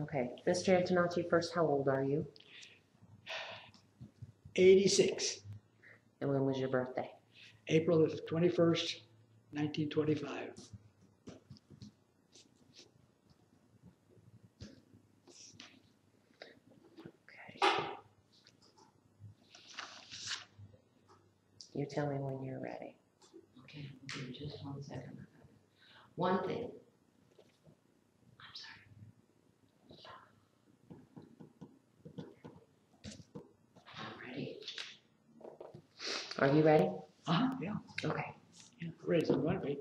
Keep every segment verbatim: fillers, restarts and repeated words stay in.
Okay. Mister Antonacci, first, how old are you? eighty-six. And when was your birthday? April twenty-first, nineteen twenty-five. Okay. You tell me when you're ready. Okay, we'll do just one second. One thing. Are you ready? Uh-huh, yeah. Okay. Yeah, ready to run, right?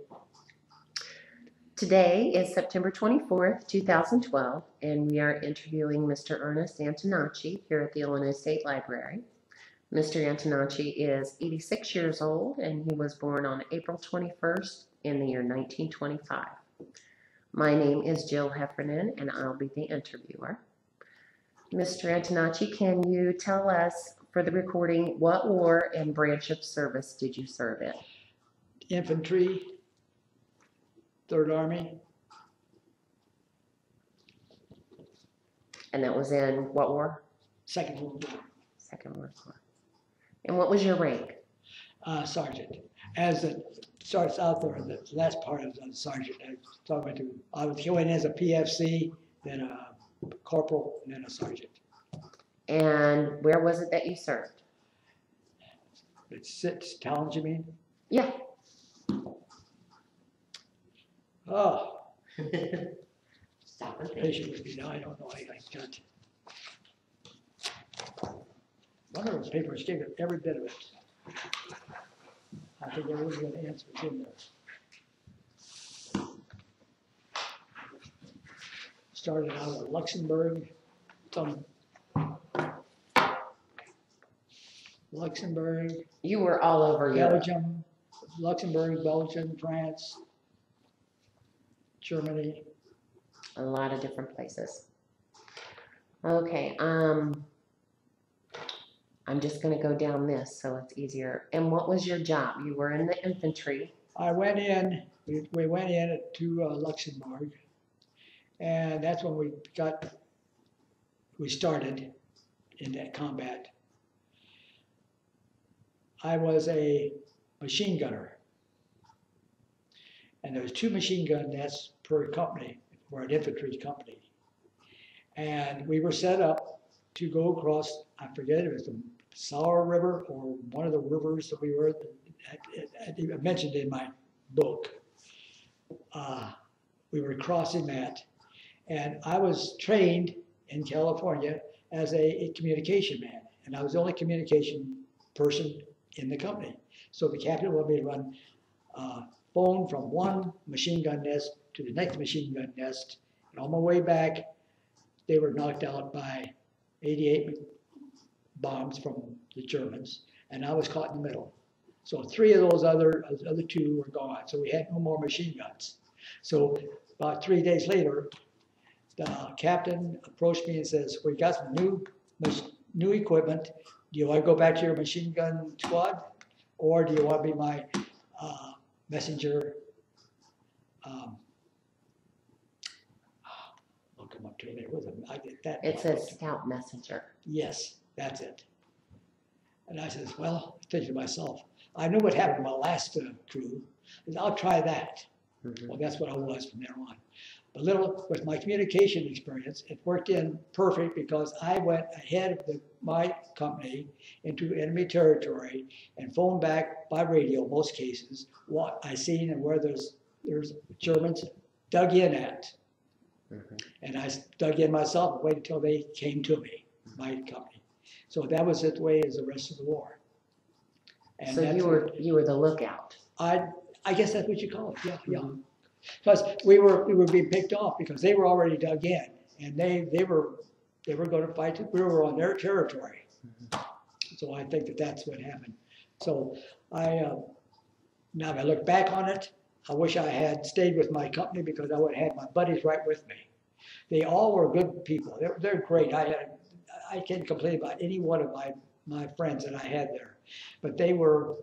Today is September twenty-fourth, two thousand twelve, and we are interviewing Mister Ernest Antonacci here at the Illinois State Library. Mister Antonacci is eighty-six years old, and he was born on April twenty-first in the year nineteen twenty-five. My name is Jill Heffernan, and I'll be the interviewer. Mister Antonacci, can you tell us, for the recording, what war and branch of service did you serve in? Infantry, Third Army. And that was in what war? Second World War. Second World War. And what was your rank? Uh, sergeant. As it starts out there, the last part of the sergeant, I was talking to, I was going as a P F C, then a corporal, and then a sergeant. And where was it that you served? It's six towns, you mean? Yeah. Oh. Stop and think. Patient with me now. I don't know. I, I got one of those papers gave it every bit of it. I think there was an answer in there. Started out of Luxembourg. Some. Luxembourg. You were all over Europe. Belgium, Luxembourg, Belgium, France, Germany. A lot of different places. Okay, um, I'm just going to go down this so it's easier. And what was your job? You were in the infantry. I went in, we, we went in to uh, Luxembourg, and that's when we got, we started in that combat. I was a machine gunner, and there was two machine gun nests per company, or an infantry company, and we were set up to go across, I forget if it was the Sauer River or one of the rivers that we were, I mentioned in my book, uh, we were crossing that, and I was trained in California as a, a communication man, and I was the only communication person in the company. So the captain will be run uh, phone from one machine gun nest to the next machine gun nest. And on my way back, they were knocked out by eighty-eight bombs from the Germans, and I was caught in the middle. So three of those other other two were gone. So we had no more machine guns. So about three days later, the captain approached me and says, "We got some new new equipment. Do you want to go back to your machine gun squad, or do you want to be my uh, messenger?" Um, I'll come up to it. It was a, I get that. It says scout messenger. Yes, that's it. And I says, well, thinking to myself, I knew what happened to my last uh, crew, and I'll try that. Mm-hmm. Well, that's what I was from there on. But little with my communication experience, it worked in perfect because I went ahead of the, my company into enemy territory and phoned back by radio, most cases, what I seen and where there's, there's Germans dug in at. Mm-hmm. And I dug in myself and waited until they came to me, my company. So that was the way as the rest of the war. And so you were, you were the lookout. I, I guess that's what you call it, yeah, yeah. Mm-hmm. Because we were we were being picked off because they were already dug in, and they they were they were going to fight. We were on their territory, mm-hmm. So I think that that's what happened. So I uh, now if I look back on it, I wish I had stayed with my company because I would have had my buddies right with me. They all were good people. They're they're great. I had, I can't complain about any one of my my friends that I had there, but they were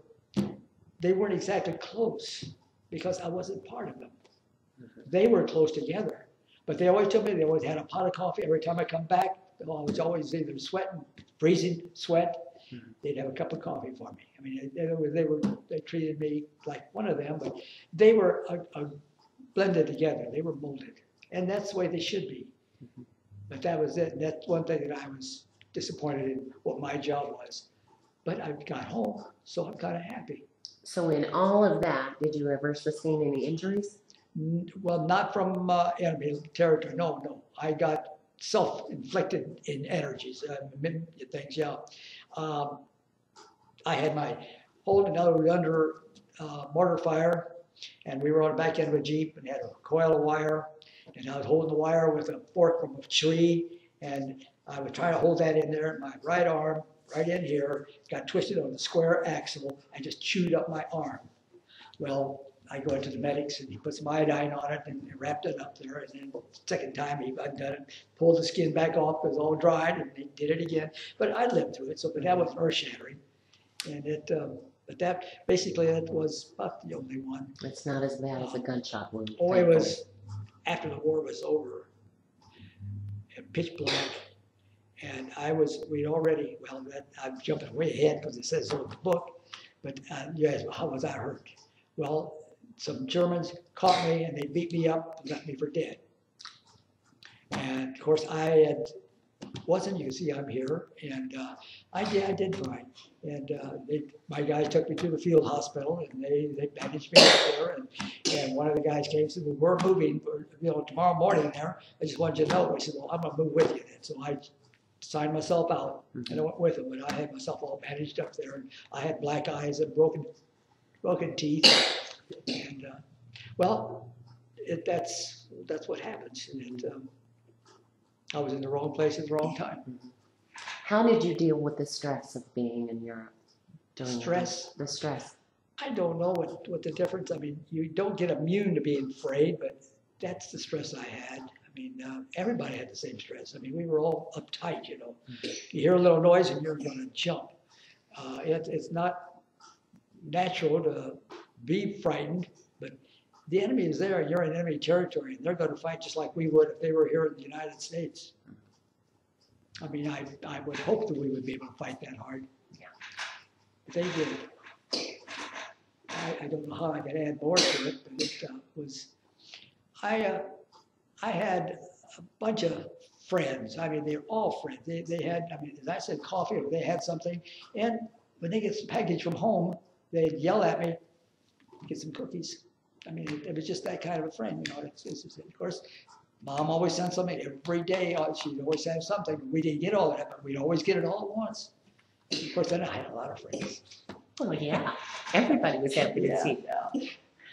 they weren't exactly close because I wasn't part of them. They were close together. But they always took me, they always had a pot of coffee. Every time I come back, well, I was always either sweating, freezing sweat. Mm-hmm. They'd have a cup of coffee for me. I mean, they, they were, they were, they treated me like one of them, but they were a, a blended together. They were molded. And that's the way they should be. Mm-hmm. But that was it. And that's one thing that I was disappointed in what my job was. But I got home, so I'm kind of happy. So in all of that, did you ever sustain any injuries? Well, not from uh, enemy territory. No, no. I got self-inflicted in energies, uh, things, yeah. Um, I had my old and other under uh, mortar fire, and we were on the back end of a Jeep and had a coil of wire, and I was holding the wire with a fork from a tree, and I was trying to hold that in there. My right arm, right in here, got twisted on the square axle and just chewed up my arm. Well, I go into the medics, and he put some iodine on it and wrapped it up there. And then the second time he undone it, pulled the skin back off, it was all dried, and he did it again. But I lived through it, so but that was earth shattering. And it, um, but that basically that was about the only one. It's not as bad um, as a gunshot wound. Oh, it was after the war was over, and pitch black, and I was we'd already well that, I'm jumping way ahead because it says so in the book. But uh, you asked, well, how was I hurt? Well. Some Germans caught me and they beat me up and left me for dead. And of course I had, wasn't, you can see I'm here, and uh, I, did, I did fine. And uh, they, my guys took me to the field hospital and they, they bandaged me up there. And, and one of the guys came and said, well, we're moving, you know, tomorrow morning there. I just wanted you to know. I said, well, I'm going to move with you then. So I signed myself out mm-hmm. and I went with them. And I had myself all bandaged up there. And I had black eyes and broken, broken teeth. And uh, well, it, that's that's what happens. And it, um, I was in the wrong place at the wrong time. How did you deal with the stress of being in Europe? Stress. The, the stress. I don't know what what the difference. I mean, you don't get immune to being afraid, but that's the stress I had. I mean, uh, everybody had the same stress. I mean, we were all uptight. You know, you hear a little noise and you're going to jump. Uh, it, it's not natural to. Be frightened, but the enemy is there. You're in enemy territory, and they're going to fight just like we would if they were here in the United States. I mean, I, I would hope that we would be able to fight that hard. But they did. I, I don't know how I could add more to it, but it uh, was. I uh, I had a bunch of friends. I mean, they're all friends. They they had. I mean, as I said, coffee, or they had something, and when they get some package from home, they'd yell at me. Get some cookies. I mean, it, it was just that kind of a friend, you know. It's, it's, it's, of course, Mom always sent something every day. She'd always have something. We didn't get all of that, but we'd always get it all at once. And of course, then I had a lot of friends. Well, yeah, everybody was happy yeah. to see that.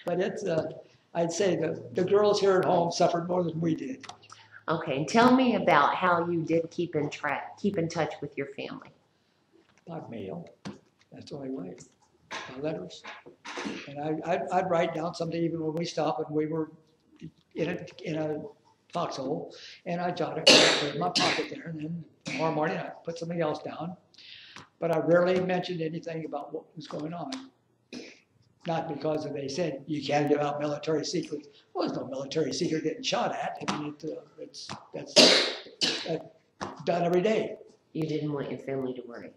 But it's, uh, I'd say the the girls here at home suffered more than we did. Okay, and tell me about how you did keep in track, keep in touch with your family. By mail. That's the only way. My letters, and I, I'd, I'd write down something even when we stopped and we were in a, in a foxhole, and I jotted it in my pocket there, and then tomorrow morning I put something else down, but I rarely mentioned anything about what was going on. Not because they said you can't give out military secrets. Well, there's no military secret getting shot at. I mean, it, uh, it's that's, that's done every day. You didn't want your family to worry.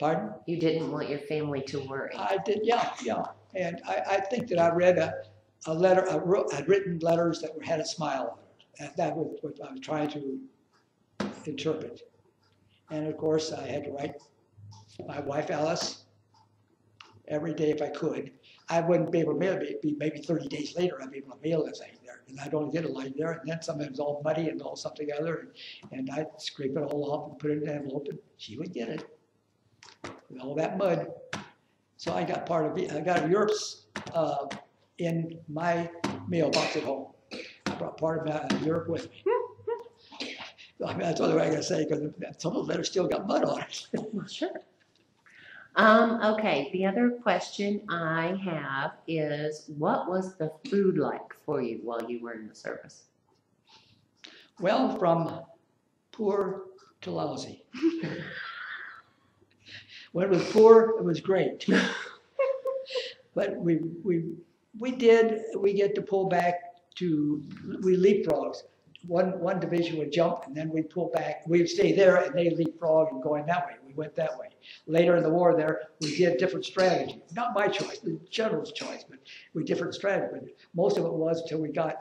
Pardon? You didn't want your family to worry. I did, yeah, yeah. And I, I think that I read a, a letter, I wrote, I'd written letters that were, had a smile on it. That was what I was trying to interpret. And of course, I had to write my wife, Alice, every day if I could. I wouldn't be able to mail it, maybe thirty days later I'd be able to mail the thing there. And I'd only get a line there, and then sometimes it was all muddy and all something other. And, and I'd scrape it all off and put it in an envelope, and she would get it. With all that mud, so I got part of it. I got Europe's uh, in my mailbox at home. I brought part of Europe with me. So, I mean, that's what I was going to say because some of the letters still got mud on it. Well, sure. Um, okay. The other question I have is, what was the food like for you while you were in the service? Well, from poor to lousy. When it was poor, it was great. But we we we did we get to pull back to we leapfrogs. one one division would jump, and then we'd pull back. We'd stay there, and they leapfrog and going that way. We went that way. Later in the war there, we did different strategy. Not my choice, the general's choice, but we different strategy. But most of it was until we got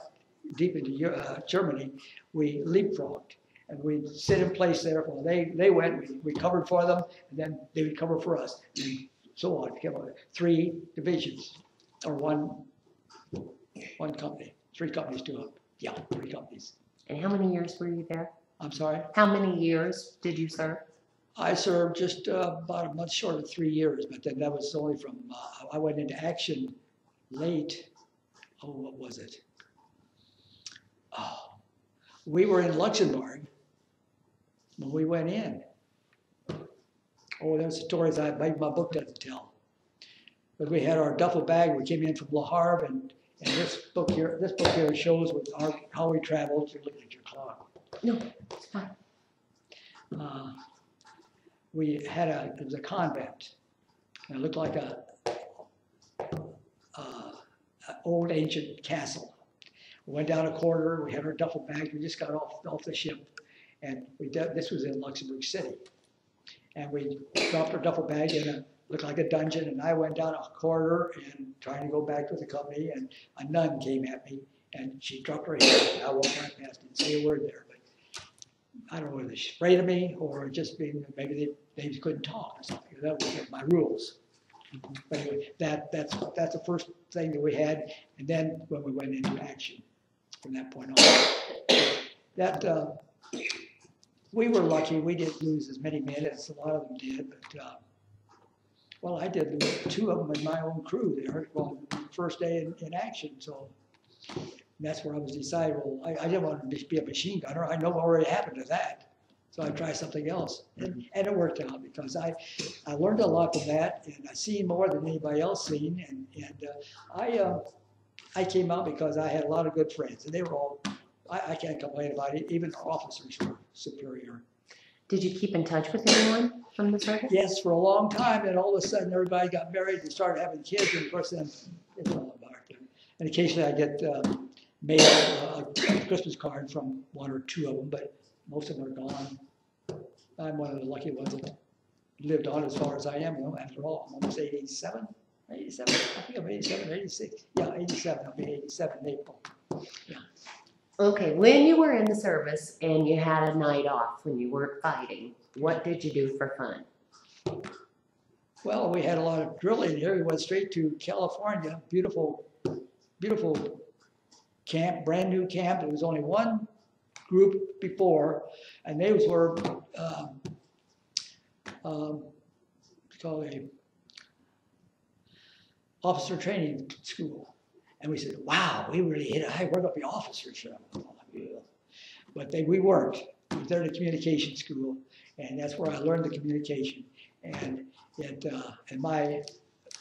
deep into uh, Germany, we leapfrogged. And we'd sit in place there while they, they went. We, we covered for them, and then they would cover for us, and so on. Three divisions, or one one company. Three companies, two up. Yeah, three companies. And how many years were you there? I'm sorry? How many years did you serve? I served just uh, about a month short of three years, but then that was only from, uh, I went into action late. Oh, what was it? Oh, we were in Luxembourg when we went in. Oh, there's stories I, my book doesn't tell. But we had our duffel bag, we came in from La Havre, and And this book here, this book here shows with our, how we traveled. You're looking at your clock. No, it's fine. Uh, we had a, it was a convent. And it looked like a, uh, an old ancient castle. We went down a corridor. We had our duffel bag. We just got off, off the ship. And we did, this was in Luxembourg City. And we dropped our duffel bag in a, looked like a dungeon, and I went down a corridor and trying to go back to the company, and a nun came at me, and she dropped her hand, and I walked right past and didn't say a word there. But I don't know whether she's afraid of me or just being, maybe they, they couldn't talk or something. That was my rules. Mm-hmm. But anyway, that, that's, that's the first thing that we had, and then when we went into action from that point on. That, uh, we were lucky. We didn't lose as many men as a lot of them did, but uh, well, I did two of them in my own crew there, well, first day in, in action, so that's where I was deciding, well, I, I didn't want to be a machine gunner. I know what already happened to that, so I tried something else, and, and it worked out because I, I learned a lot from that, and I seen more than anybody else seen, and, and uh, I, uh, I came out because I had a lot of good friends, and they were all, I, I can't complain about it, even the officers were superior. Did you keep in touch with anyone from the service? Yes, for a long time, and all of a sudden everybody got married and started having kids, and of course then it's all about them. And occasionally I get uh, mail, uh, a Christmas card from one or two of them, but most of them are gone. I'm one of the lucky ones that lived on as far as I am. You know, after all, I'm almost eighty-seven, eighty-seven, I think I'm eighty-seven, eighty-six. Yeah, eighty-seven, I'll be eighty-seven in April. Yeah. Okay, when you were in the service and you had a night off when you weren't fighting, what did you do for fun? Well, we had a lot of drilling here. We went straight to California, beautiful, beautiful camp, brand new camp. There was only one group before, and they were um, um, called an officer training school. And we said, wow, we really hit it. Hey, we're going to be officers. But they, we weren't. We were there at a communication school, and that's where I learned the communication. And it, uh, and my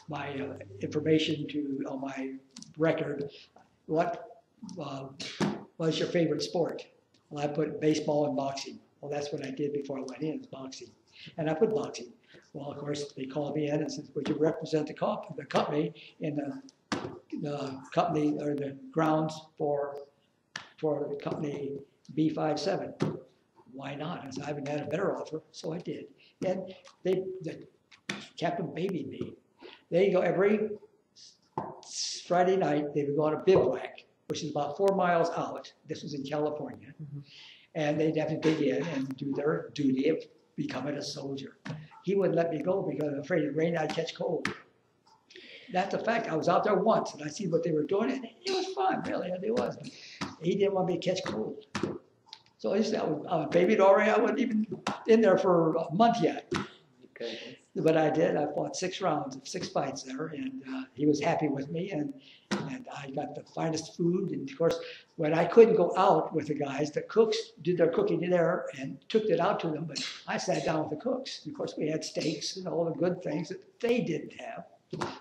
my uh, information to on my record, what uh, was your favorite sport? Well, I put baseball and boxing. Well, that's what I did before I went in, boxing. And I put boxing. Well, of course, they called me in and said, would you represent the, comp the company in the the company or the grounds for for company B fifty-seven. Why not? I said, I haven't had a better offer, so I did. And they, the captain babied me. They go every Friday night. They would go on a bivouac, which is about four miles out. This was in California, mm-hmm. And they'd have to dig in and do their duty of becoming a soldier. He wouldn't let me go because I'm afraid it rained. I'd catch cold. That's a fact. I was out there once, and I see what they were doing, and it was fun, really, it was. He didn't want me to catch cold. So I, just, I, was, I was babied already. I wasn't even in there for a month yet. Okay. But I did. I fought six rounds of six fights there, and uh, he was happy with me, and, and I got the finest food. And, of course, when I couldn't go out with the guys, the cooks did their cooking there and took it out to them, but I sat down with the cooks. And of course, we had steaks and all the good things that they didn't have.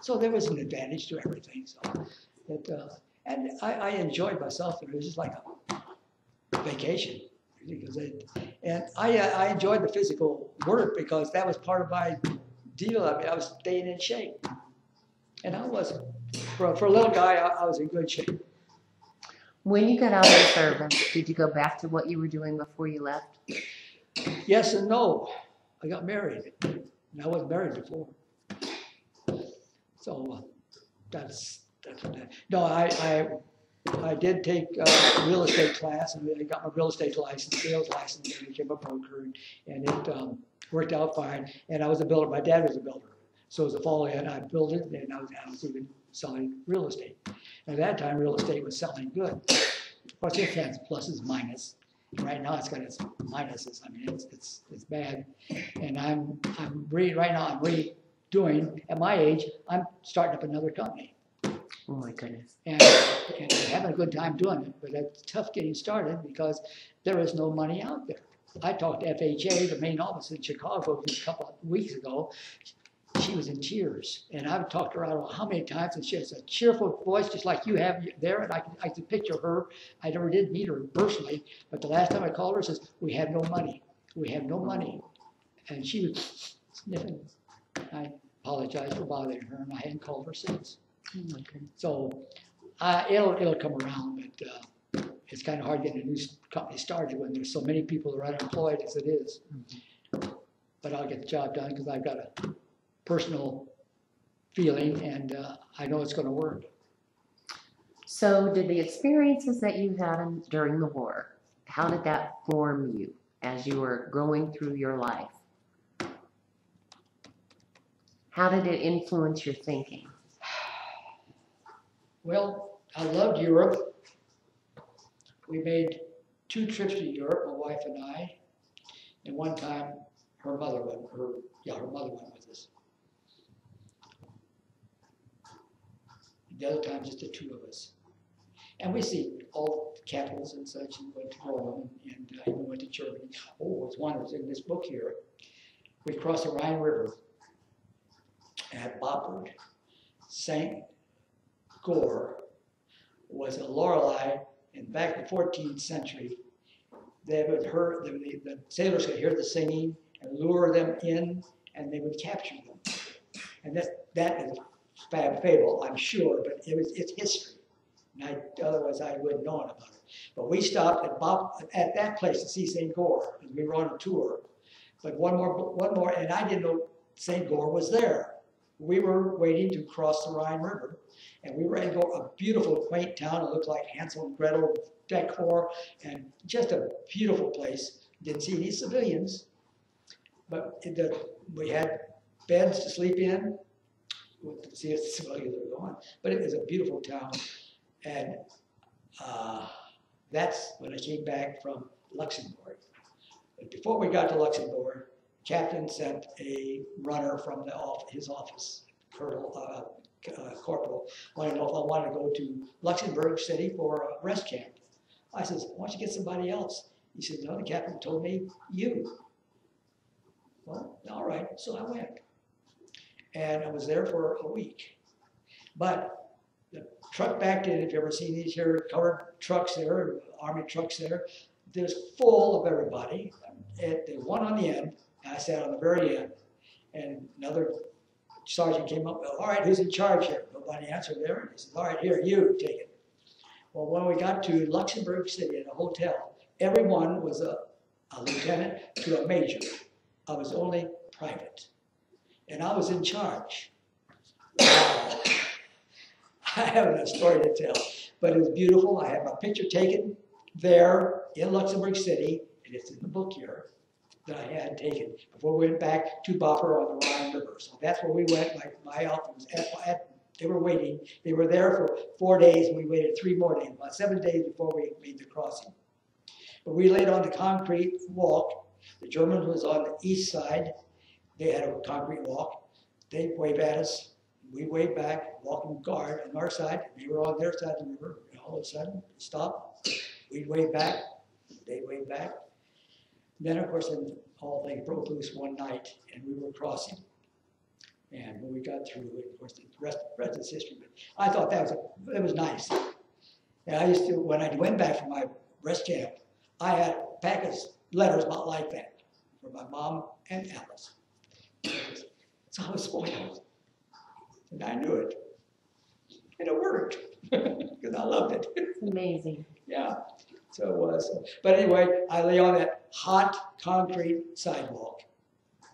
So there was an advantage to everything. So that, uh, and I, I enjoyed myself. It was just like a vacation. Because it, and I, uh, I enjoyed the physical work because that was part of my deal. I mean, I was staying in shape. And I was, for, for a little guy, I, I was in good shape. When you got out of the service, did you go back to what you were doing before you left? Yes and no. I got married. And I wasn't married before. So uh, that's, that's what that. No, I, I I did take a real estate class, and I got my real estate license, sales license, and became a broker, and it um, worked out fine. And I was a builder. My dad was a builder. So as a follow-in, I built it, and I was, I was even selling real estate. And at that time, real estate was selling good. Of course, it has pluses, minuses. Right now, it's got its minuses. I mean, it's it's it's bad. And I'm I'm re right now. I'm redoing at my age. I'm starting up another company. Oh my goodness! And, and having a good time doing it, but it's tough getting started because there is no money out there. I talked to F H A, the main office in Chicago, a couple of weeks ago. She was in tears, and I've talked to her I don't know how many times, and she has a cheerful voice just like you have there, and I can, I can picture her. I never did meet her personally, but the last time I called her, she says, we have no money. We have no money. And she was sniffing. I apologize for bothering her, and I hadn't called her since. Okay. So uh, it'll, it'll come around, but uh, it's kind of hard getting a new company started when there's so many people that are unemployed as it is. Mm-hmm. But I'll get the job done because I've got a personal feeling, and uh, I know it's going to work. So did the experiences that you had in, during the war, how did that form you as you were going through your life? How did it influence your thinking? Well, I loved Europe. We made two trips to Europe, my wife and I, and one time her mother went, her, yeah, her mother went with us. The other time, just the two of us. And we see all the capitals and such, and went to Rome, and I uh, even went to Germany. Oh, it's one that's in this book here. We crossed the Rhine River at Boppard. Saint Goar was a Lorelei, and back in the fourteenth century, they would hear, the, the sailors could hear the singing and lure them in, and they would capture them. And that, that is fab fable, I'm sure, but it was, it's history. And I, otherwise, I wouldn't know about it. But we stopped at, Bob, at that place to see Saint Goar, and we were on a tour. But one more, one more, and I didn't know Saint Goar was there. We were waiting to cross the Rhine River, and we were in a beautiful, quaint town. It looked like Hansel and Gretel decor, and just a beautiful place. Didn't see any civilians, but the, we had beds to sleep in. See if the civilians are gone, but it was a beautiful town, and uh, that's when I came back from Luxembourg. But before we got to Luxembourg, Captain sent a runner from the off his office, Colonel uh, uh, Corporal, wanted to know if I wanted to go to Luxembourg City for a rest camp. I said, why don't you get somebody else? He said, no, the captain told me you. Well, all right, so I went. And I was there for a week. But the truck back then, if you've ever seen these here covered trucks there, Army trucks there, there's full of everybody. And there's one on the end, and I sat on the very end. And another sergeant came up, all right, who's in charge here? Nobody answered there. And he said, all right, here, you take it. Well, when we got to Luxembourg City at a hotel, everyone was a, a lieutenant to a major. I was only private. And I was in charge. I have a story to tell, but it was beautiful. I had my picture taken there in Luxembourg City, and it's in the book here that I had taken before we went back to Boppard on the Rhine River. So that's where we went. My, my outfit was at, at, they were waiting. They were there for four days, and we waited three more days, about seven days before we made the crossing. But we laid on the concrete walk. The Germans was on the east side. They had a concrete walk. They waved at us. We waved back, walking guard on our side. They were on their side of the river. And all of a sudden, stop. We waved back. They waved back. Then, of course, the whole thing broke loose one night, and we were crossing. And when we got through, of course, the rest, rest is history. But I thought that was a, it was nice. And I used to, when I went back from my rest camp, I had a pack of letters about like that from my mom and Alice. So I was spoiled, and I knew it, and it worked because I loved it. Amazing. Yeah, so it was. But anyway, I lay on that hot concrete sidewalk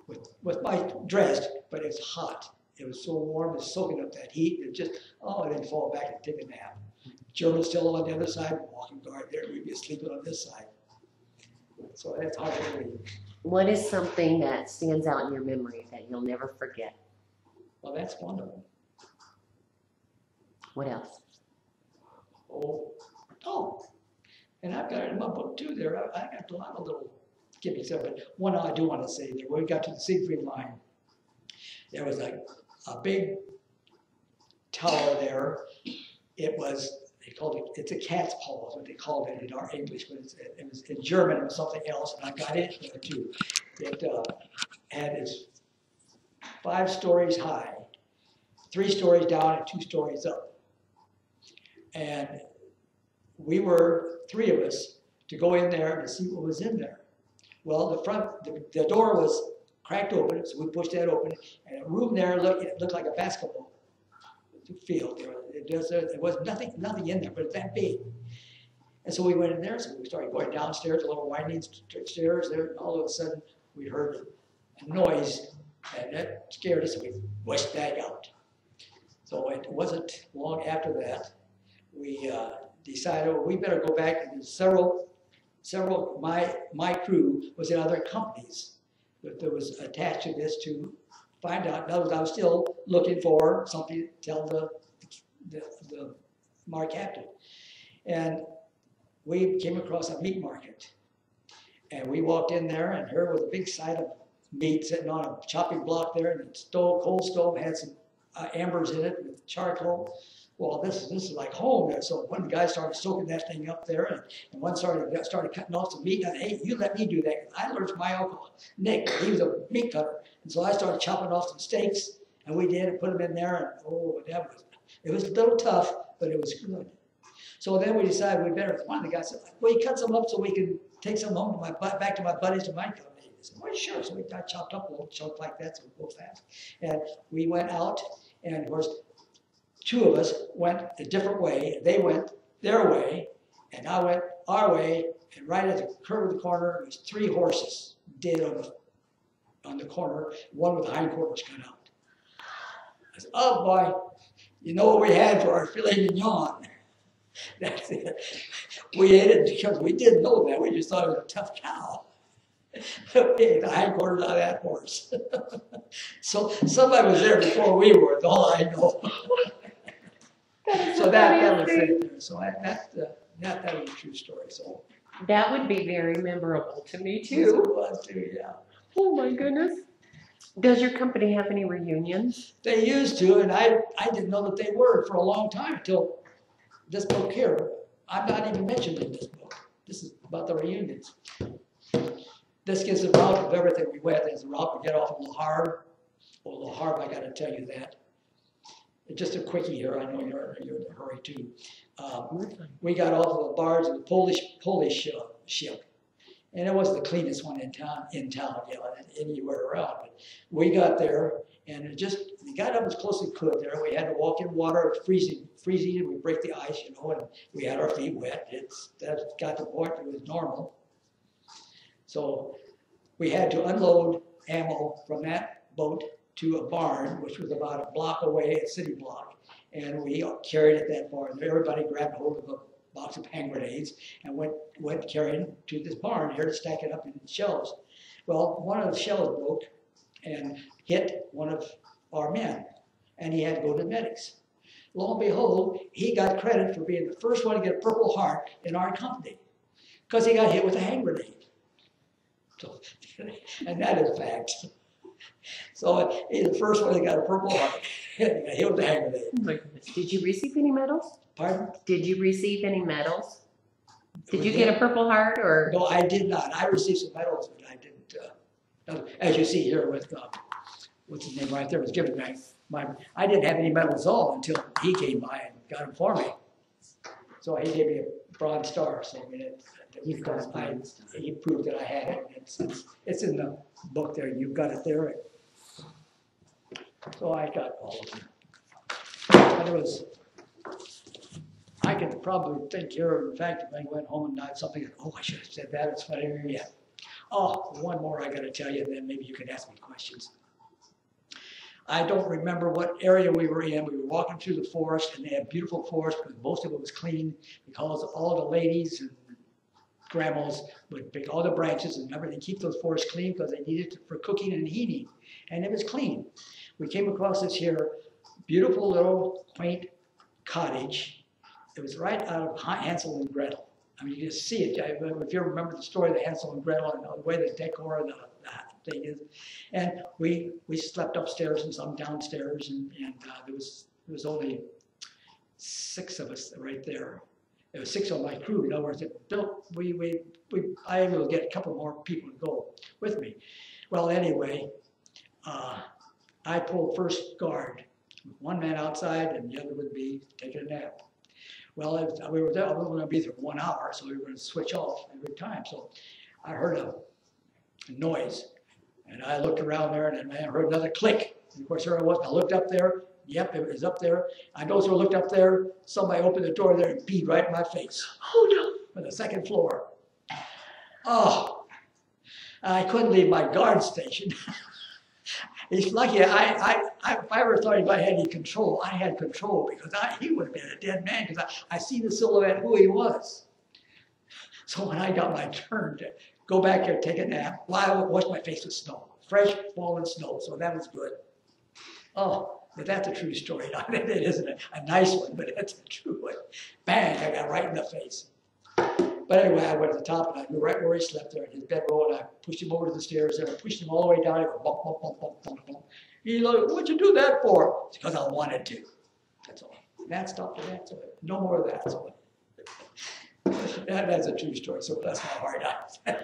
with, with my dress, but it's hot. It was so warm, it's soaking up that heat. It just, oh, I didn't fall back and take a nap. Germans still on the other side, walking guard there, we'd be sleeping on this side. So that's hard to believe. What is something that stands out in your memory that you'll never forget? Well, that's one of them. What else? Oh, oh, and I've got it in my book too. There, I, I got a lot of little gimmies there, but one I do want to say there. When we got to the Siegfried Line, there was a a big tower there. It was. They called it, it's a cat's paw is what they called it in our English, but it's, it was in German, it was something else, and I got it there too. It uh, had its five stories high, three stories down and two stories up. And we were, three of us, to go in there and see what was in there. Well, the front, the, the door was cracked open, so we pushed that open, and a room there looked, it looked like a basketball field. There, it was, there was nothing, nothing in there, but it's that big. And so we went in there, so we started going downstairs, a little winding stairs there, and all of a sudden we heard a noise, and that scared us, and we rushed back out. So it wasn't long after that, we uh, decided, well, we better go back, and several, several, my, my crew was in other companies that was attached to this to find out. In other words, I was still looking for something to tell the, the, the my captain. And we came across a meat market. And we walked in there, and here was a big side of meat sitting on a chopping block there, and the stove, cold stove had some uh, embers in it with charcoal. Well, this, this is like home there. So one guy started soaking that thing up there, and, and one started, started cutting off some meat. And hey, you let me do that. I learned from my uncle, Nick. He was a meat cutter. And so I started chopping off some steaks, and we did, and put them in there. And oh, that was, it was a little tough, but it was good. So then we decided we better, one of the guys said, well, you cut some up so we can take some home to my, back to my buddies, to my company. I said, well, sure. So we got chopped up a little chunk like that, so we'll go fast. And we went out, and of course, two of us went a different way. They went their way, and I went our way. And right at the curve of the corner, it was three horses dead on the on the corner. One with the hindquarters cut out. I said, "Oh boy, you know what we had for our filet mignon? That's it. We ate it because we didn't know that. We just thought it was a tough cow. We ate the hindquarters out of that horse. So somebody was there before we were. That's all I know." That so that, that was it there. So I, that, uh, that, that was a true story. So that would be very memorable to me too. It was too, yeah. Oh my goodness. Does your company have any reunions? They used to, and I, I didn't know that they were for a long time until this book here. I'm not even mentioned in this book. This is about the reunions. This gives a route of everything we went. There's a route we get off of La Havre. Oh, La Havre, I got to tell you that. Just a quickie here. I know you're, you're in a hurry too. Um, we got off of the barge of the Polish Polish uh, ship, and it wasn't the cleanest one in town. In town, you know, anywhere around. But we got there, and it just we got up as close as we could. There, we had to walk in water, freezing, freezing, and we break the ice, you know, and we had our feet wet. It's that got to the point that it was normal. So we had to unload ammo from that boat to a barn, which was about a block away, a city block, and we carried it that far. Everybody grabbed hold of a box of hand grenades and went went carrying to this barn here to stack it up in the shelves. Well, one of the shells broke and hit one of our men, and he had to go to the medics. Lo and behold, he got credit for being the first one to get a Purple Heart in our company because he got hit with a hand grenade. So, and that is a fact. So he's the first one that got a Purple Heart. He was the hang of it. Did you receive any medals? Pardon? Did you receive any medals? Did you get a Purple Heart or? No, I did not. I received some medals, but I didn't. Uh, as you see here with uh, what's his name right there was given my, my. I didn't have any medals at all until he came by and got them for me. So he gave me a Bronze Star. So I mean, it, You've got it. I, he proved that I had it. It's, it's, it's in the book there. You've got it there. So I got all of them. There was I could probably take care of the fact if I went home and not something, oh, I should have said that, it's funny, yeah. Oh, one more I gotta tell you, and then maybe you can ask me questions. I don't remember what area we were in. We were walking through the forest, and they had beautiful forest, but most of it was clean because all the ladies and grandmas would pick all the branches and remember they keep those forests clean because they need it for cooking and heating. And it was clean. We came across this here beautiful little quaint cottage. It was right out of Hansel and Gretel. I mean, you just see it. If you remember the story of the Hansel and Gretel and the way the decor and the, the thing is. And we we slept upstairs and some downstairs, and, and uh, there was there was only six of us right there. There was six on my crew. In other words, it built, we we we I was able to get a couple more people to go with me. Well, anyway, uh, I pulled first guard, one man outside, and the other would be taking a nap. Well, it was, we were there, we were going to be there for one hour, so we were going to switch off every time. So I heard a noise, and I looked around there, and I heard another click. And of course, there I was. I looked up there. Yep, it was up there. I also looked up there. Somebody opened the door there and peed right in my face. Oh no! On the second floor. Oh, I couldn't leave my guard station. He's lucky. I, I, I, if I ever thought anybody had any control, I had control because I, he would have been a dead man because I, I see the silhouette who he was. So when I got my turn to go back there and take a nap, well, I washed my face with snow, fresh fallen snow. So that was good. Oh, but that's a true story. It isn't a, a nice one, but that's a true one. Bang! I got right in the face. But anyway, I went to the top, and I knew right where he slept there in his bedroll, and I pushed him over to the stairs, and I pushed him all the way down, and bump, bump, bump, bump, bump, bump. He looked, what'd you do that for? It's because I wanted to. That's all. That stopped and that's all. No more of that. So, that, that's a true story, so that's my hard eyes.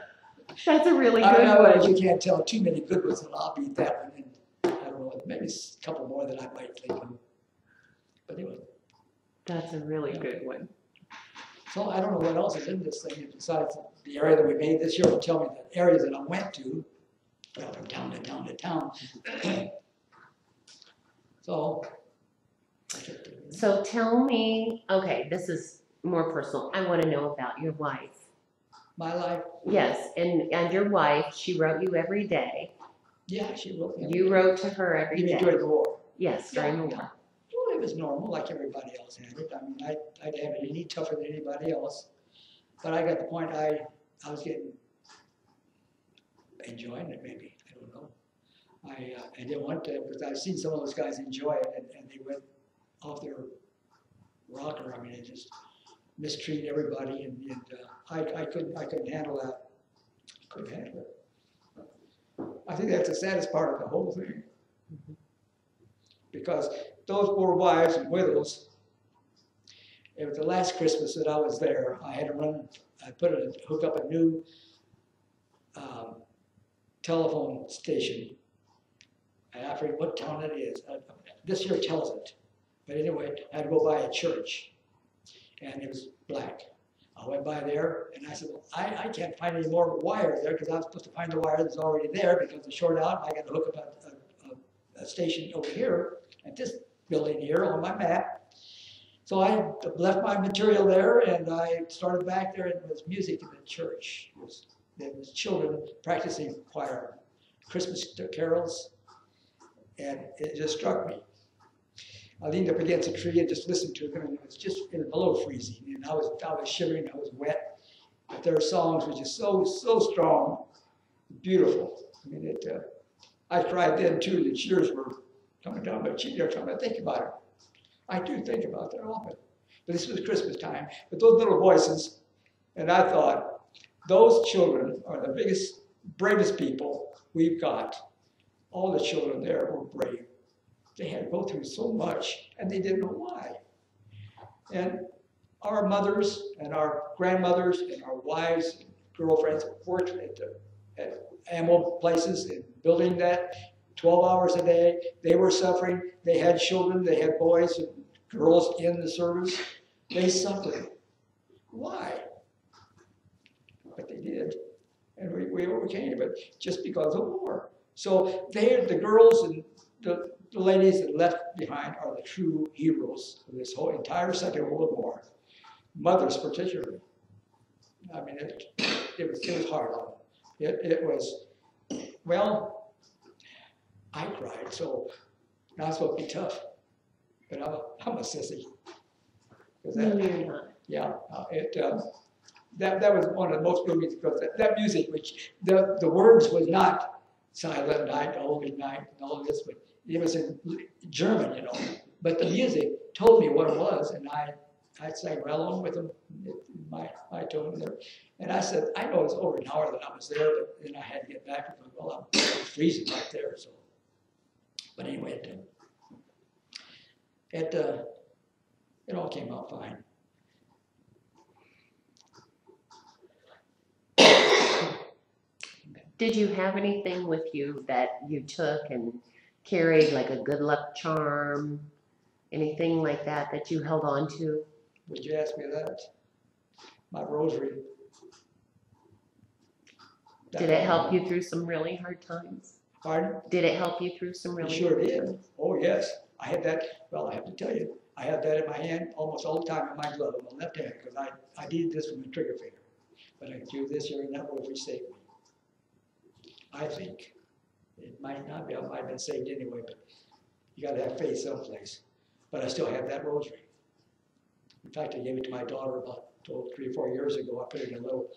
That's a really good know, one. I know you can't tell too many good ones, and I'll beat that one, and I don't know, maybe a couple more that I might think of. But anyway. That's a really yeah. good one. So I don't know what else is in this thing besides the area that we made this year. Will tell me the areas that I went to, well, from town to town to town. so, so tell me. Okay, this is more personal. I want to know about your wife. My life. Yes, and and your wife. She wrote you every day. Yeah, she wrote. Every you day. wrote to her every you day. You during the war. Yes, during yeah, the war. It was normal, like everybody else had it. I mean, I, I didn't have it any tougher than anybody else. But I got the point I, I was getting, enjoying it maybe, I don't know. I, uh, I didn't want to, because I've seen some of those guys enjoy it, and, and they went off their rocker. I mean, they just mistreat everybody, and, and uh, I, I, couldn't, I couldn't handle that. I couldn't handle it. I think that's the saddest part of the whole thing. Mm-hmm. Because those poor wives and widows, it was the last Christmas that I was there. I had to run, I put a, hook up a new um, telephone station. And I forget what town it is. I, this year tells it. But anyway, I had to go by a church. And it was black. I went by there and I said, well, I, I can't find any more wire there because I was supposed to find the wire that's already there because it's short out. I got to hook up a, a, a station over here at this building here on my map. So I left my material there and I started back there, and it was music in the church. It was, it was children practicing choir, Christmas carols, and it just struck me. I leaned up against a tree and just listened to them, and it was just it was below freezing, and I was, I was shivering, I was wet, but their songs were just so, so strong, beautiful. I mean, it, uh, I cried then too, the cheers were coming down, but she, they're trying to think about her. I do think about that often. But this was Christmas time. But those little voices, and I thought, those children are the biggest, bravest people we've got. All the children there were brave. They had to go through so much, and they didn't know why. And our mothers, and our grandmothers, and our wives, and girlfriends worked at, the, at ammo places and building that. twelve hours a day, they were suffering. They had children, they had boys and girls in the service. They suffered. Why? But they did. And we, we overcame it just because of war. So they, the girls and the, the ladies that left behind are the true heroes of this whole entire Second World War. mothers particularly. I mean, it, it, was, it was hard. It, it was, well, I cried, so not supposed to be tough, but I'm, I'm a sissy. That, yeah, it, um, that, that was one of the most movies, because that, that music, which the, the words was not Silent Night, Holy Night, and all of this, but it was in German, you know, but the music told me what it was, and I, I sang right along with them, my, my tone there. And I said, I know it's over an hour that I was there, but then I had to get back and go, well, I'm freezing right there, so. But anyway, it, it, uh, it all came out fine. Did you have anything with you that you took and carried, like a good luck charm, anything like that that you held on to? Would you ask me that? My rosary. That did it help you through some really hard times? Pardon? Did it help you through some really hard times? It sure did. Oh, yes. I had that, well, I have to tell you, I had that in my hand almost all the time in my glove, in my left hand, because I, I needed this with my trigger finger. But I could do this here and that would save me. I think. It might not be, I might have been saved anyway, but you got to have faith someplace. But I still have that rosary. In fact, I gave it to my daughter about three or four years ago. I put it in a little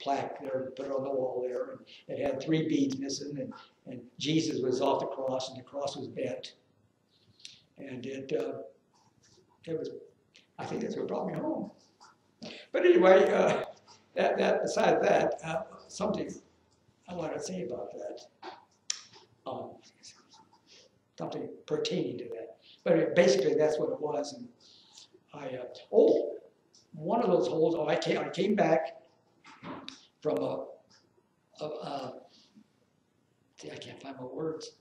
plaque there and put it on the wall there. And it had three beads missing, and, and Jesus was off the cross, and the cross was bent. And it, uh, it was, I think that's what brought me home. But anyway, uh, that, that, besides that, uh, something I want to say about that. Um, something pertaining to that. But basically, that's what it was. And I, uh, oh, one of those holes, oh, I came, I came back from a, a, a, see, I can't find my words,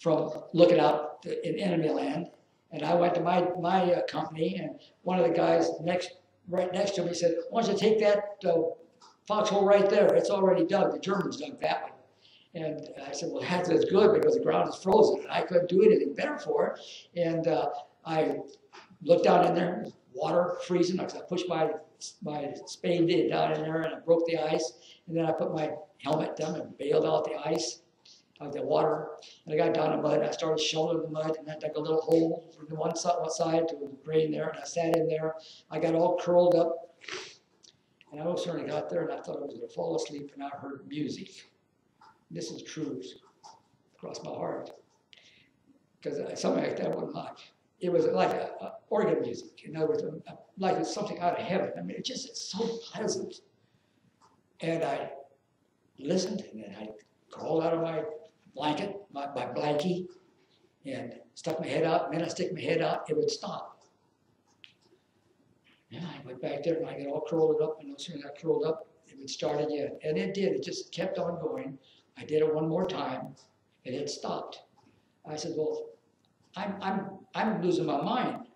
from looking out in enemy land. And I went to my, my uh, company, and one of the guys next, right next to me said, why don't you take that uh, foxhole right there? It's already dug. The Germans dug that one. And I said, well, that's good because the ground is frozen and I couldn't do anything better for it. And uh, I looked down in there, water freezing. I pushed my, my spade down in there and I broke the ice. And then I put my helmet down and bailed out the ice, out the water. And I got down in the mud and I started shoveling the mud and I dug a little hole from the one side, one side to the drain there. And I sat in there. I got all curled up. And I was certainly got there and I thought I was going to fall asleep and I heard music. This is true across my heart. Because something like that wouldn't mind. It was like a, a organ music. In other words, a, a, like it's something out of heaven. I mean, it just, it's so pleasant. And I listened, and then I crawled out of my blanket, my, my blankie, and stuck my head out. And then I stick my head out, it would stop. And I went back there, and I got all curled up, and as soon as I curled up, it would start again. And it did, it just kept on going. I did it one more time, and it stopped. I said, well, I'm, I'm, I'm losing my mind.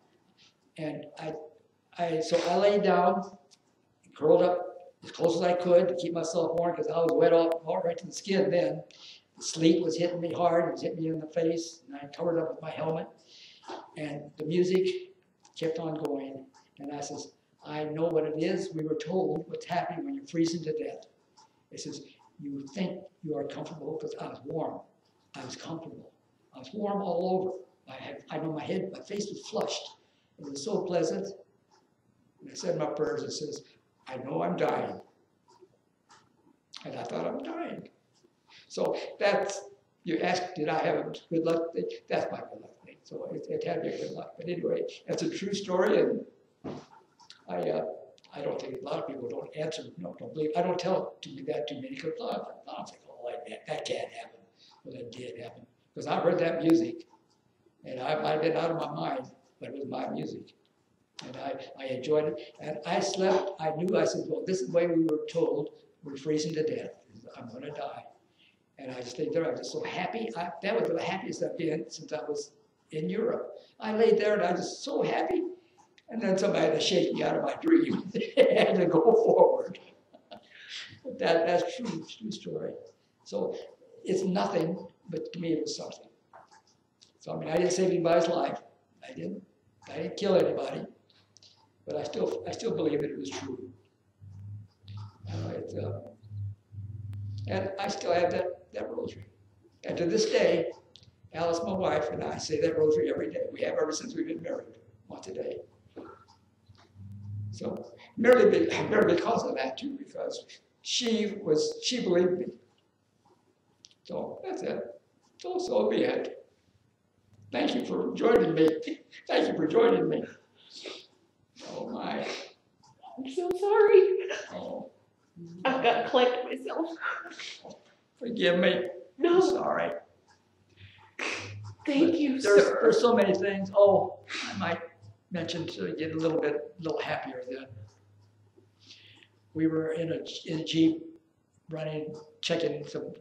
And I, I, so I laid down, curled up as close as I could to keep myself warm, because I was wet all, all right to the skin then. The sleet was hitting me hard, it was hitting me in the face, and I covered up with my helmet. And the music kept on going, and I says, I know what it is. We were told what's happening when you're freezing to death. It says, you think you are comfortable because I was warm. I was comfortable. I was warm all over. I had, I know my head, my face was flushed. It was so pleasant. And I said my prayers. It says, I know I'm dying. And I thought I'm dying. So that's, you asked, did I have a good luck thing? That's my good luck thing. So it, it had me a good luck. But anyway, that's a true story. And I, uh, I don't think a lot of people don't answer, no, don't believe. I don't tell to do that too many because I don't think, oh, that, that can't happen. Well, that did happen. Because I heard that music, and I might have been out of my mind, but it was my music. And I, I enjoyed it. And I slept, I knew, I said, well, this is the way we were told, we're freezing to death. I'm going to die. And I just laid there, I was just so happy. I, that was the happiest I've been since I was in Europe. I laid there, and I was just so happy. And then somebody had to shake me out of my dream and to go forward. that, that's true, true story. So it's nothing, but to me it was something. So I mean, I didn't save anybody's life. I didn't. I didn't kill anybody. but I still I still believe that it was true. Uh, it, uh, and I still have that that rosary, and to this day, Alice, my wife, and I say that rosary every day. We have ever since we've been married, once a day. So merely, be, merely because of that too, because she was she believed me. So that's it. So so be it. Thank you for joining me. Thank you for joining me. Oh my! I'm so sorry. Oh. I've got to collect myself. Forgive me. No. I'm sorry. Thank but you, there's, sir. There's so many things. Oh, I might mention to get a little bit, a little happier then. We were in a in a jeep, running, checking some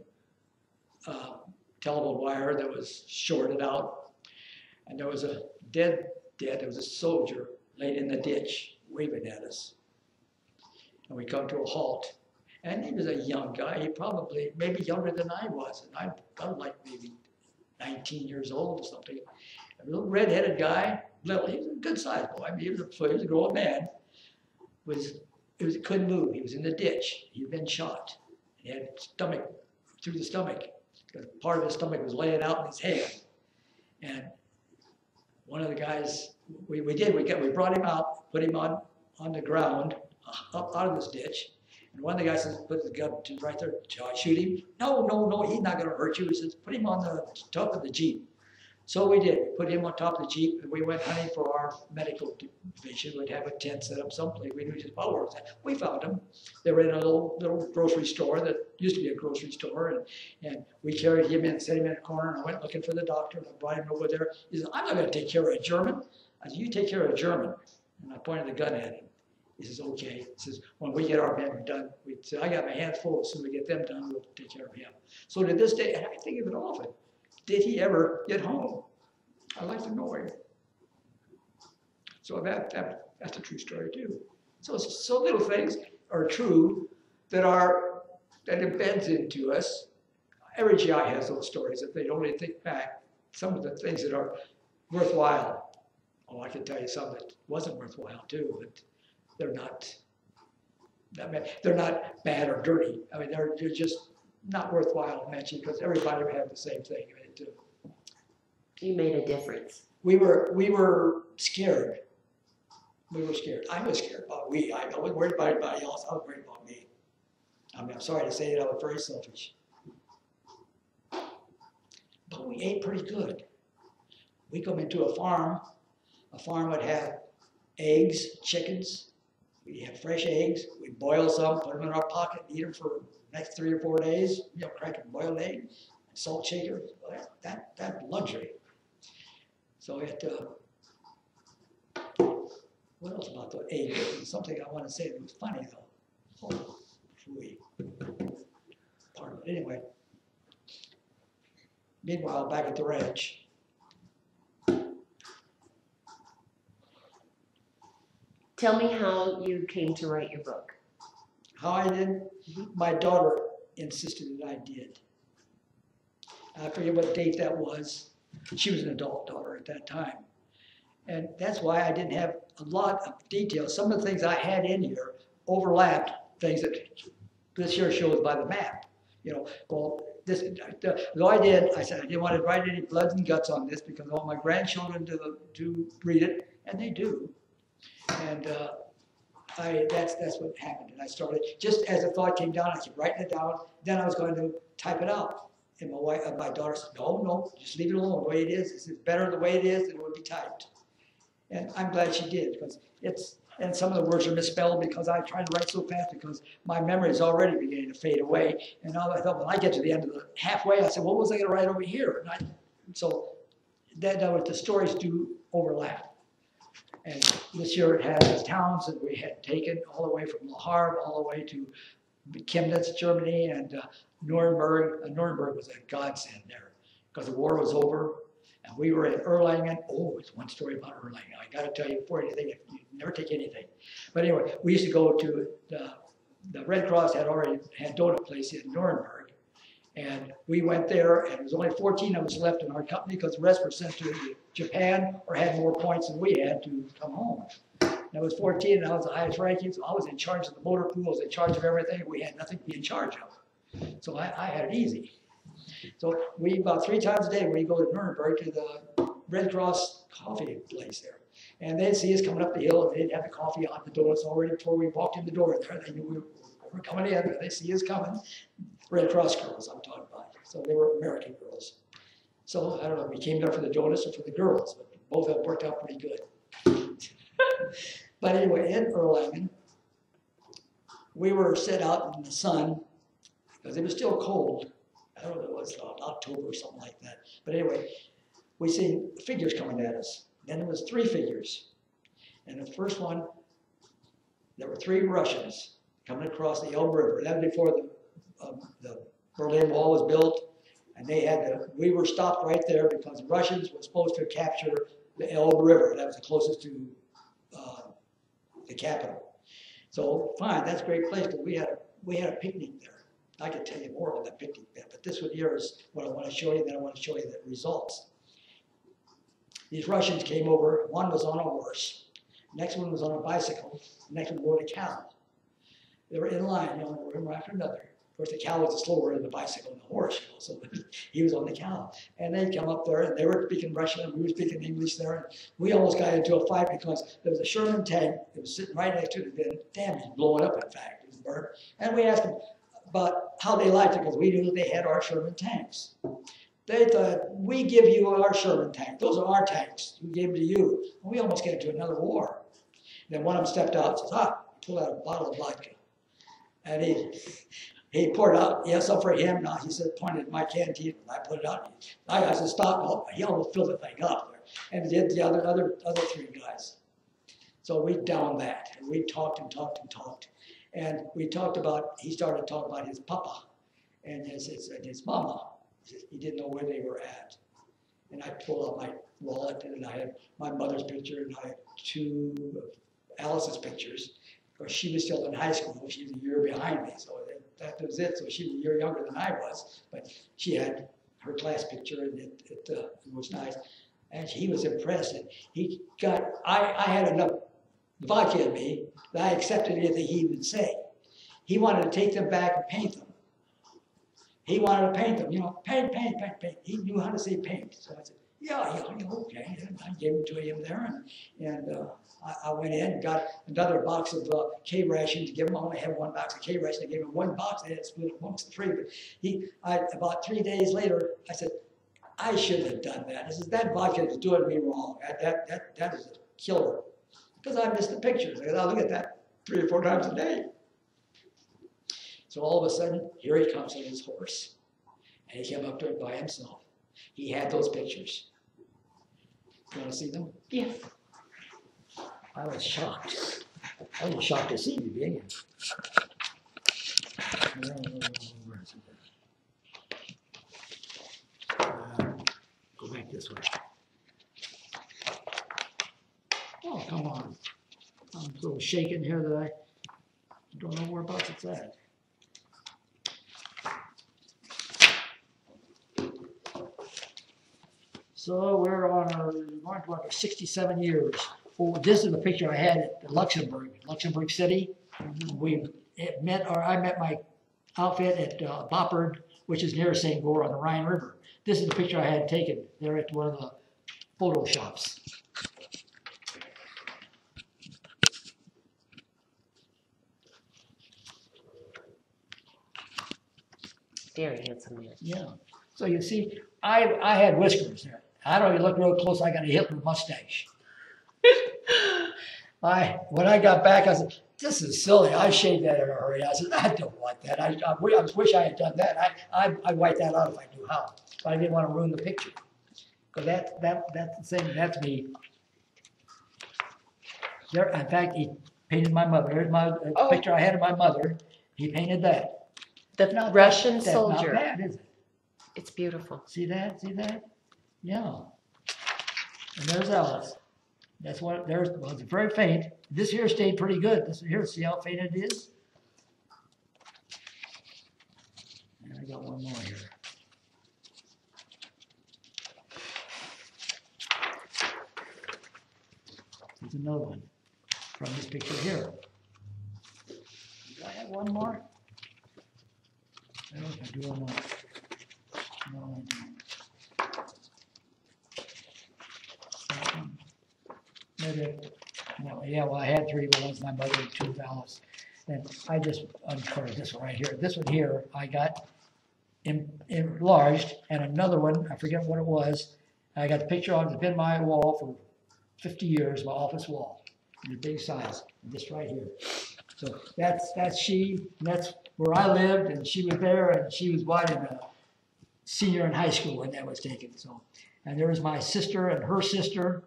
uh, telephone wire that was shorted out, and there was a dead, dead. There was a soldier laid in the ditch, waving at us. And we come to a halt. And he was a young guy. He probably, maybe younger than I was. And I was like maybe nineteen years old or something. A little red-headed guy. Little, he was a good-sized boy. I mean, he was a, he was a grown man. Was, he was, couldn't move. He was in the ditch. He had been shot. He had stomach, through the stomach. Because part of his stomach was laying out in his hand. And one of the guys, we, we did, we, got, we brought him out, put him on, on the ground, up out of this ditch, and one of the guys says, put the gun to right there, shoot him. No, no, no, he's not going to hurt you. He says, put him on the top of the Jeep. So we did. We put him on top of the Jeep, and we went hunting for our medical division. We'd have a tent set up someplace. We knew just about where it was at. We found him. They were in a little, little grocery store that used to be a grocery store, and, and we carried him in, set him in a corner, and I went looking for the doctor, and I brought him over there. He said, I'm not going to take care of a German. I said, you take care of a German. And I pointed the gun at him. He says, okay. He says, when we get our men done, we say, I got my hands full. As soon as we get them done, we'll take care of him. So to this day, and I think of it often, did he ever get home? I'd like to know him. So that, that, that's a true story too. So, so little things are true that are, that embeds into us. Every G I has those stories if they only think back some of the things that are worthwhile. Oh, I can tell you some that wasn't worthwhile too. But They're not, they're not bad or dirty. I mean, they're, they're just not worthwhile mentioning because everybody would have the same thing. I mean, too. You made a difference. We were, we were scared. We were scared. I was scared about we. I wasn't worried about anybody else. I was worried about me. I mean, I'm sorry to say it, I was very selfish. But we ate pretty good. We come into a farm. A farm would have eggs, chickens. We had fresh eggs. We boil some, put them in our pocket, eat them for the next three or four days. You know, crack a boiled egg, and salt shaker. That that that luxury. So it. Uh, what else about the eggs? Something I want to say that was funny though. Oh, we. Pardon. Anyway. Meanwhile, back at the ranch. Tell me how you came to write your book. How I did? My daughter insisted that I did. I forget what date that was. She was an adult daughter at that time. And that's why I didn't have a lot of details. Some of the things I had in here overlapped things that this here shows by the map. You know, well, this, though I did, I said I didn't want to write any blood and guts on this because all my grandchildren do, do read it, and they do. And uh, I, that's, that's what happened. And I started, just as the thought came down, I kept writing it down. Then I was going to type it out. And my wife, uh, my daughter said, no, no, just leave it alone the way it is. It's better the way it is than it would be typed. And I'm glad she did, because it's, and some of the words are misspelled because I tried to write so fast because my memory is already beginning to fade away. And I thought, when I get to the end of the halfway, I said, what was I going to write over here? And I, so that, that was, the stories do overlap. And this year it had these towns that we had taken all the way from La Havre all the way to Chemnitz, Germany, and uh, Nuremberg. Uh, Nuremberg was a godsend there because the war was over. And we were in Erlangen. Oh, it's one story about Erlangen. I got to tell you before anything, you never take anything. But anyway, we used to go to the, the Red Cross had already had donut place in Nuremberg. And we went there, and there was only fourteen of us left in our company because the rest were sent to Japan or had more points than we had to come home. I was fourteen and I was the highest ranking, so I was in charge of the motor pool, I was in charge of everything. We had nothing to be in charge of. So I, I had it easy. So we, about three times a day, we go to Nuremberg to the Red Cross coffee place there. And they'd see us coming up the hill, and they'd have the coffee on the donuts already before we walked in the door there. They knew we were coming in, they see us coming. Red Cross girls, I'm talking about. So they were American girls. So I don't know if we came down for the donuts or for the girls, but both of them worked out pretty good. But anyway, in Erlangen, we were set out in the sun because it was still cold. I don't know if it was October or something like that. But anyway, we seen figures coming at us. Then it was three figures. And the first one, there were three Russians coming across the Elm River. That was before the, um, the Berlin Wall was built. And they had to, we were stopped right there because the Russians were supposed to capture the Elm River. That was the closest to uh, the capital. So fine, that's a great place, but we had a, we had a picnic there. I could tell you more about that picnic there, but this one here is what I want to show you, then I want to show you the results. These Russians came over, one was on a horse, next one was on a bicycle, the next one rode a cow. They were in line, you know, one after another. Of course, the cow was slower than the bicycle and the horse, you know, so he was on the cow. And they come up there, and they were speaking Russian, and we were speaking English there, and we almost got into a fight because there was a Sherman tank that was sitting right next to it, and damn, it was blowing up, in fact, it was burnt. And we asked them about how they liked it because we knew they had our Sherman tanks. They thought, we give you our Sherman tank. Those are our tanks. We gave them to you. And we almost got into another war. And then one of them stepped out and says, ah, pulled out a bottle of vodka. And he he poured out, yes, up for him. Now he said, pointed at my canteen, and I put it out. I said, stop. Oh, he almost filled the thing up. And did the other, other, other three guys. So we downed that. And we talked and talked and talked. And we talked about, he started talking about his papa and his, his, and his mama. He didn't know where they were at. And I pulled out my wallet, and I had my mother's picture, and I had two of Alice's pictures. Of course, she was still in high school. She was a year behind me, so that was it. So she was a year younger than I was. But she had her class picture, and it, it, uh, it was nice. And he was impressed. And he got, I, I had enough vodka in me that I accepted anything he would say. He wanted to take them back and paint them. He wanted to paint them, you know, paint, paint, paint, paint. He knew how to say paint. So I said, yeah, yeah, okay. And I gave them to him there. And, and uh, I, I went in and got another box of uh, K-ration to give him. I only had one box of K-ration. I gave him one box. They had split it amongst the three. But he, I, about three days later, I said, I shouldn't have done that. I said, that vodka is doing me wrong. That, that, that, that is a killer. Because I missed the pictures. I said, I'll look at that three or four times a day. So all of a sudden, here he comes on his horse, and he came up to it by himself. He had those pictures. You want to see them? Yeah. I was shocked. I was shocked to see you, didn't you? Uh, go back this way. Oh, come on. I'm so shaken here that I don't know whereabouts it's at. So we're on our, going to our sixty-seven years. Oh, this is the picture I had at Luxembourg, Luxembourg City. We met, or I met my outfit at uh, Boppard, which is near Saint Goar on the Rhine River. This is the picture I had taken there at one of the photo shops. Very handsome man. Yeah. So you see, I I had whiskers there. I don't even look real close. I got a Hitler mustache. I, when I got back, I said, this is silly. I shaved that in a hurry. I said, I don't want that. I, I, I wish I had done that. I, I, I'd wipe that out if I knew how. But I didn't want to ruin the picture. Because that, that, that's the thing. That's me. There, in fact, he painted my mother. Here's my uh, oh. picture I had of my mother. He painted that. The not Russian that, soldier. That's not bad, is it? It's beautiful. See that? See that? Yeah. And there's Alice. That's what, there's, well, it's very faint. This here stayed pretty good. This here, see how faint it is? And I got one more here. There's another one. from this picture here. Do I have one more? I don't know if I do one more. No, I don't. Maybe, no, yeah, well, I had three, but one's my mother and two Alice. And I just uncovered this one right here. This one here, I got in, enlarged, and another one, I forget what it was. I got the picture on, it's been my wall for fifty years, my office wall, in a big size, this right here. So that's, that's she, and that's where I lived, and she was there, and she was white and a senior in high school when that was taken. So, and there was my sister and her sister,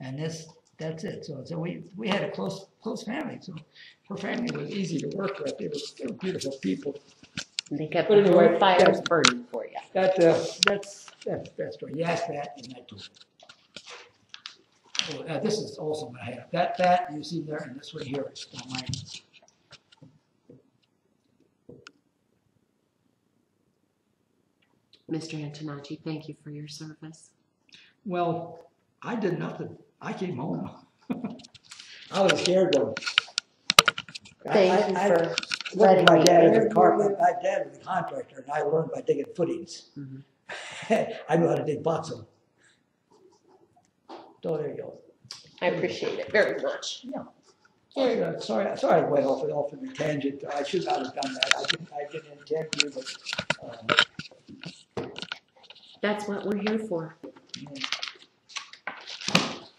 and this, that's it. So, so we, we had a close, close family. So her family was easy to work with. They were, they were beautiful people. They kept but the anyway, fires burning for you. That, uh, that's, that's that story. You asked that, and I told you. Oh, uh, this is also what I have. That, that you see there, and this one here is mine. Mister Antonacci, thank you for your service. Well, I did nothing. I came home. I was scared though. Thank I, you I, for I letting my dad as a carpenter. My dad was a contractor, and I learned by digging footings. Mm-hmm. I knew how to dig boxing. So there you go. I appreciate it very much. Yeah. Sorry, uh, sorry, sorry, I went off and off on the tangent. I should not have done that. I didn't, I didn't intend to, but um, that's what we're here for. Yeah.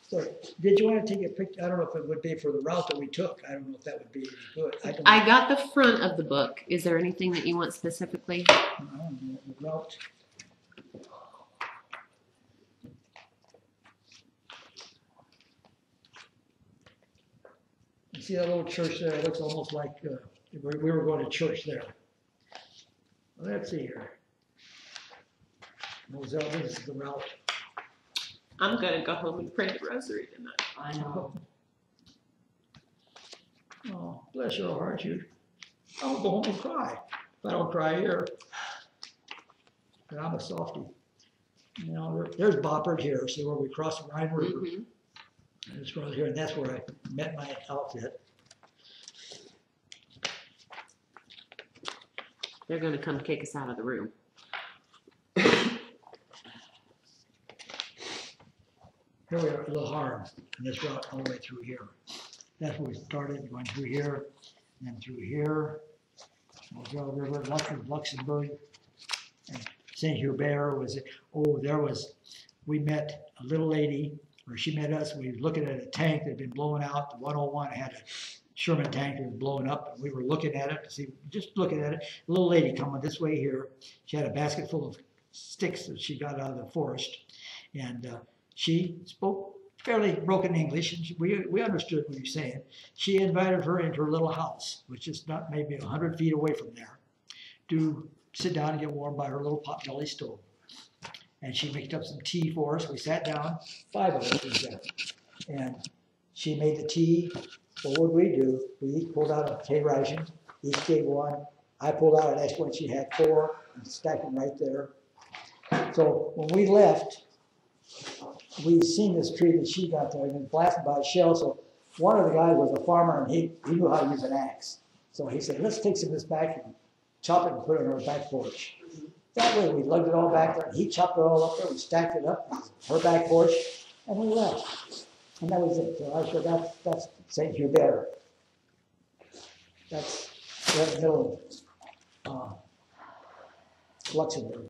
So, did you want to take a picture? I don't know if it would be for the route that we took. I don't know if that would be good. I, don't I got the front of the book. Is there anything that you want specifically? I don't know, the route. You see that old church there? It looks almost like uh, we were going to church there. Well, let's see here. Moselle, this is the route. I'm going to go home and pray the rosary tonight. I know. Oh, bless your heart, you. I'll go home and cry. If I don't cry here, then I'm a softie. You know, there, there's Boppard here. See where we cross the Rhine River. Mm-hmm. And it's across here, and that's where I met my outfit. They're going to come kick us out of the room. Here we are at La Havre, and this route all the way through here. That's where we started, going through here, and then through here, Moselle River, Luxembourg, and Saint Hubert was, oh, there was, we met a little lady, or she met us, we were looking at a tank that had been blown out, the one oh one had a Sherman tank that was blown up, and we were looking at it, to see, just looking at it, a little lady coming this way here, she had a basket full of sticks that she got out of the forest, and uh, she spoke fairly broken English, and she, we, we understood what you were saying. She invited her into her little house, which is not maybe a hundred feet away from there, to sit down and get warm by her little potbelly stove. And she mixed up some tea for us. We sat down, five of us exactly. And she made the tea. Well, what would we do? We each pulled out a K ration. Each gave one. I pulled out an extra one. She had four, and stacked them right there. So when we left, we'd seen this tree that she got there, and been blasted by a shell. So one of the guys was a farmer, and he, he knew how to use an axe. So he said, let's take some of this back and chop it and put it on our back porch. That way we lugged it all back there, and he chopped it all up there, we stacked it up, her back porch, and we left. And that was it. So I said, that's, that's Saint Hubert. That's right in the middle of uh, Luxembourg.